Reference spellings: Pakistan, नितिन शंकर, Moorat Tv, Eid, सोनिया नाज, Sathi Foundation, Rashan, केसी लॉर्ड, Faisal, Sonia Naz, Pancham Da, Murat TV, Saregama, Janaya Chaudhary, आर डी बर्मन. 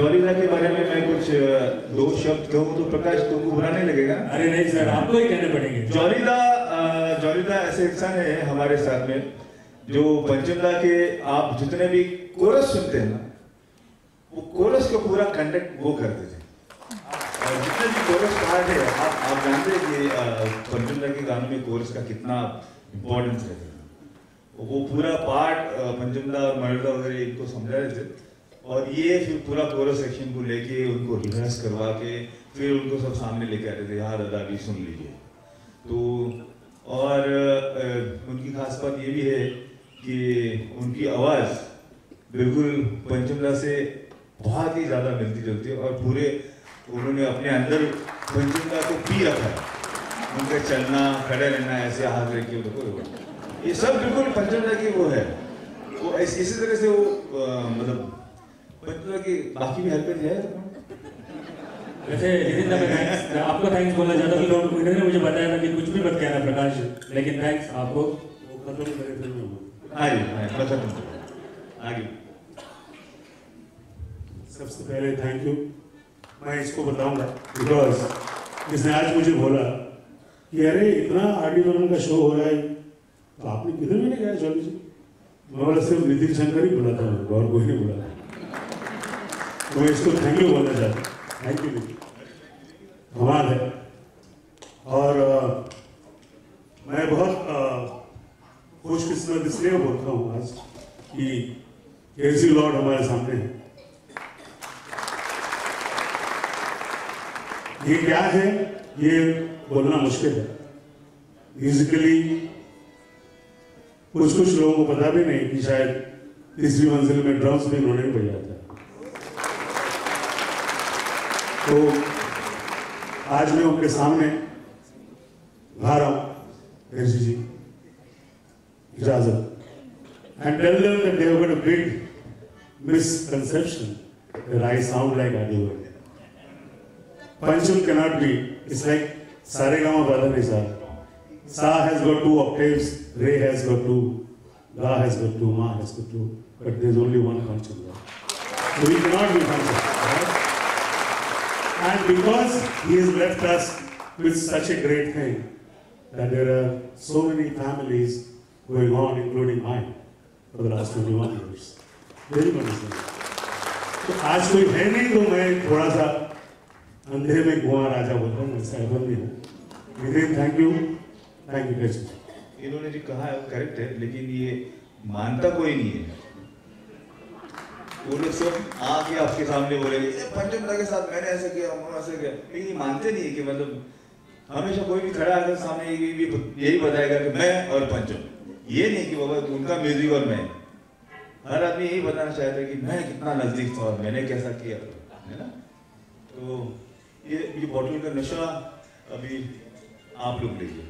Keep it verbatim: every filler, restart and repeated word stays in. Jolly दा के बारे में मैं कुछ दो शब्द कहूँ तो प्रकाश तुमको बुराने लगेगा। अरे नहीं सर, आपको ही कहने पड़ेंगे। जॉली दा जॉली दा ऐसे इंसान है हमारे साथ में जो पंचम दा के आप जितने भी कोरस सुनते हैं ना, वो कोरस का पूरा कंडक्ट वो करते थे। जितने भी कोरस पार्ट है आप आप जानते हैं कि पंचम दा के गानों में कोरस का कितना इम्पोर्टेंस रहेगा। वो पूरा पार्ट पंचम दा और मर्दा वगैरह इनको समझा रहे थे और ये फिर पूरा कोरस सेक्शन को लेके उनको रिहर्स करवा के फिर उनको सब सामने लेके आते थे, यहाँ दादा भी सुन लीजिए। तो और उनकी खास बात ये भी है कि उनकी आवाज़ बिल्कुल पंचम दा से बहुत ही ज़्यादा मिलती जुलती है और पूरे उन्होंने अपने अंदर पंचम दा को पी रखा है। उनका चलना, खड़े रहना, ऐसे हाथ रख के उनको, ये सब बिल्कुल पंचम दा की वो है। वो इसी तरह से वो आ, मतलब कि बाकी भी हेल्प है। वैसे लेकिन मैं आपको थैंक्स बोलना चाहता हूँ कि लोग इन्होंने मुझे बताया था कि कुछ भी मत कहना प्रकाश, लेकिन थैंक्स आपको। आगे सबसे पहले थैंक यू मैं इसको बताऊंगा बिकॉज जिसने आज मुझे बोला कि अरे इतना आर डी बर्मन का शो हो रहा है तो आपने किधर भी नहीं गया जॉली जी। मैं सिर्फ नितिन शंकर ही बोला था और कोई नहीं बोला। मैं इसको थैंक यू बोलना चाहता हूँ, थैंक यू। धमाल है और आ, मैं बहुत खुशकिस्मत इसलिए बोलता हूँ आज कि केसी लॉर्ड हमारे सामने है। ये क्या है ये बोलना मुश्किल है। म्यूजिकली कुछ कुछ लोगों को पता भी नहीं कि शायद तीसरी मंजिल में ड्रम्स भी उन्होंने बजाया था। तो आज मैं उनके सामने गा रहा हूँ जी जी इजाजत and tell them that they have got a big misconception that I sound like R D Burman. Pancham cannot be. It's like Saregama brother is Sa. Sa has got two octaves, Re has got two, Da has got two, Ma has got two, but there's only one Pancham Da. So we cannot be Pancham, right? And because he has left us with such a great thing that there are so many families going on, including mine, for the last twenty-one years. Very much so. So, आज कोई है नहीं तो मैं थोड़ा सा अंधे में घुमा राजा बोलता हूँ, इससे अहम भी है। Nitin thank you, thank you very much. इन्होंने जो कहा है करेक्ट है, लेकिन ये मानता कोई नहीं है। वो लोग सब आके आपके सामने बोलेंगे पंचम दा के साथ मैंने ऐसे किया, उन्होंने ऐसे किया, लेकिन ये मानते नहीं है कि मतलब हमेशा कोई भी खड़ा आकर सामने यही बताएगा कि मैं और पंचम, ये नहीं कि बाबा उनका म्यूजिक और मैं। हर आदमी यही बताना चाहता है कि मैं कितना नजदीक था और मैंने कैसा किया, है ना। तो ये ये बॉटल का नशा अभी आप लोग लीजिए।